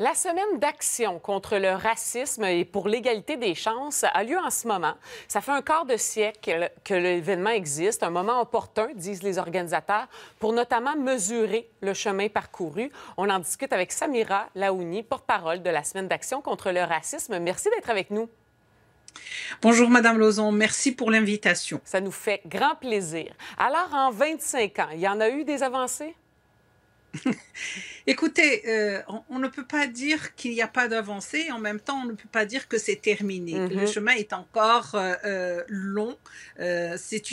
La semaine d'action contre le racisme et pour l'égalité des chances a lieu en ce moment. Ça fait un quart de siècle que l'événement existe, un moment opportun, disent les organisateurs, pour notamment mesurer le chemin parcouru. On en discute avec Samira Laouni, porte-parole de la semaine d'action contre le racisme. Merci d'être avec nous. Bonjour, Madame Lauzon. Merci pour l'invitation. Ça nous fait grand plaisir. Alors, en 25 ans, il y en a eu des avancées? Écoutez, on ne peut pas dire qu'il n'y a pas d'avancée. En même temps, on ne peut pas dire que c'est terminé. Le chemin est encore long. C'est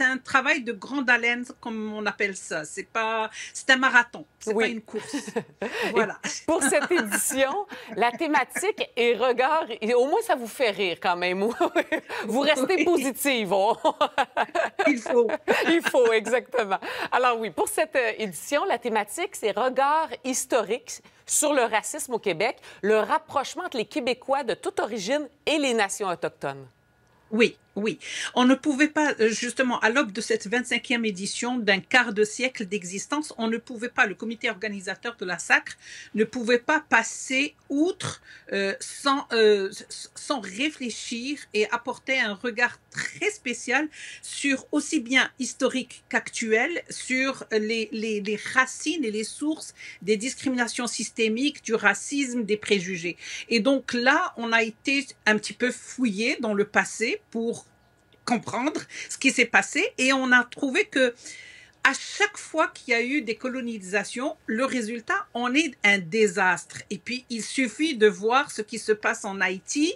un travail de grande haleine, comme on appelle ça. C'est un marathon, c'est pas une course. Voilà. Pour cette édition, la thématique est regard. Au moins, ça vous fait rire quand même. Vous restez positive. Il faut. Il faut, exactement. Alors oui, pour cette édition, la thématique, c'est « Regards historiques sur le racisme au Québec, le rapprochement entre les Québécois de toute origine et les nations autochtones ». Oui, oui. On ne pouvait pas, justement, à l'aube de cette 25e édition d'un quart de siècle d'existence, on ne pouvait pas, le comité organisateur de la SACRE ne pouvait pas passer outre sans réfléchir et apporter un regard très spécial sur, aussi bien historique qu'actuel, sur les racines et les sources des discriminations systémiques, du racisme, des préjugés. Et donc là, on a été un petit peu fouillé dans le passé pour comprendre ce qui s'est passé, et on a trouvé que à chaque fois qu'il y a eu des colonisations, le résultat en est un désastre. Et puis, il suffit de voir ce qui se passe en Haïti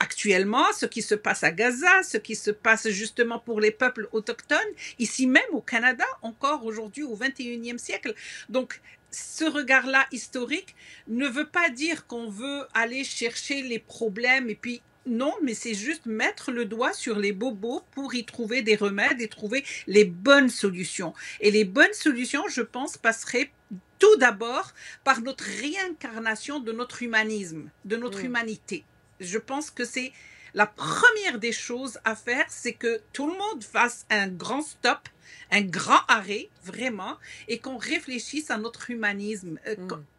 actuellement, ce qui se passe à Gaza, ce qui se passe justement pour les peuples autochtones, ici même au Canada, encore aujourd'hui au 21e siècle. Donc, ce regard-là historique ne veut pas dire qu'on veut aller chercher les problèmes et puis non, mais c'est juste mettre le doigt sur les bobos pour y trouver des remèdes et trouver les bonnes solutions. Et les bonnes solutions, je pense, passeraient tout d'abord par notre réincarnation de notre humanisme, de notre humanité. Je pense que c'est la première des choses à faire, c'est que tout le monde fasse un grand stop, un grand arrêt, vraiment, et qu'on réfléchisse à notre humanisme.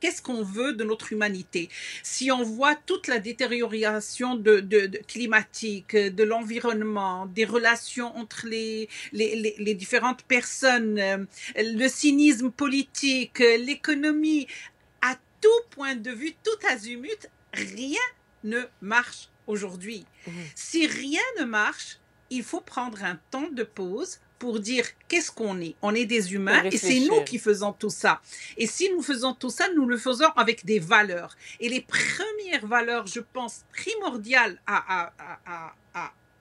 Qu'est-ce qu'on veut de notre humanité? Si on voit toute la détérioration de climatique, de l'environnement, des relations entre les différentes personnes, le cynisme politique, l'économie, à tout point de vue, tout azimut, rien ne marche aujourd'hui. Si rien ne marche, il faut prendre un temps de pause pour dire qu'est-ce qu'on est. On est des humains et c'est nous qui faisons tout ça. Et si nous faisons tout ça, nous le faisons avec des valeurs. Et les premières valeurs, je pense, primordiales à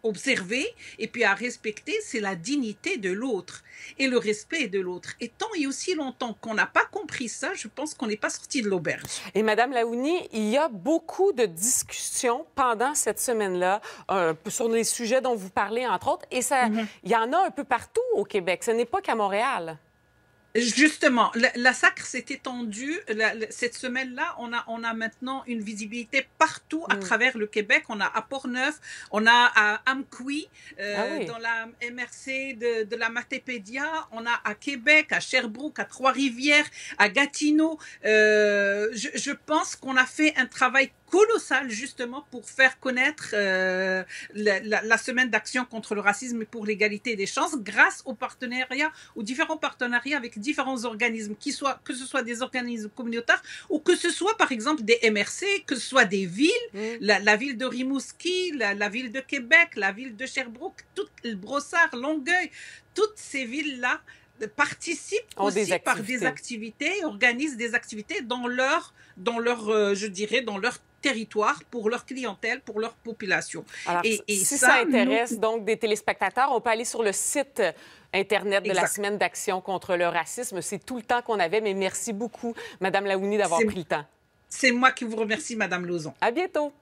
observer et puis à respecter, c'est la dignité de l'autre et le respect de l'autre. Et tant et aussi longtemps qu'on n'a pas compris ça, je pense qu'on n'est pas sorti de l'auberge. Et Madame Laouni, il y a beaucoup de discussions pendant cette semaine-là sur les sujets dont vous parlez, entre autres, et ça, il y en a un peu partout au Québec. Ce n'est pas qu'à Montréal. Justement, la SACRE s'est étendue cette semaine-là. On a maintenant une visibilité partout à travers le Québec. On a à Portneuf, on a à Amqui, dans la MRC de la Matapédia, on a à Québec, à Sherbrooke, à Trois-Rivières, à Gatineau. Je pense qu'on a fait un travail colossal justement pour faire connaître la semaine d'action contre le racisme et pour l'égalité des chances grâce aux partenariats, aux différents partenariats avec différents organismes, que ce soit des organismes communautaires ou que ce soit par exemple des MRC, que ce soit des villes, la ville de Rimouski, la ville de Québec, la ville de Sherbrooke, tout le Brossard, Longueuil, toutes ces villes-là participent aussi par des activités, organisent des activités dans leur territoire, pour leur clientèle, pour leur population. Alors, et si ça intéresse donc des téléspectateurs, on peut aller sur le site Internet de la Semaine d'action contre le racisme. C'est tout le temps qu'on avait, mais merci beaucoup, Madame Laouni, d'avoir pris le temps. C'est moi qui vous remercie, Madame Lauzon. À bientôt.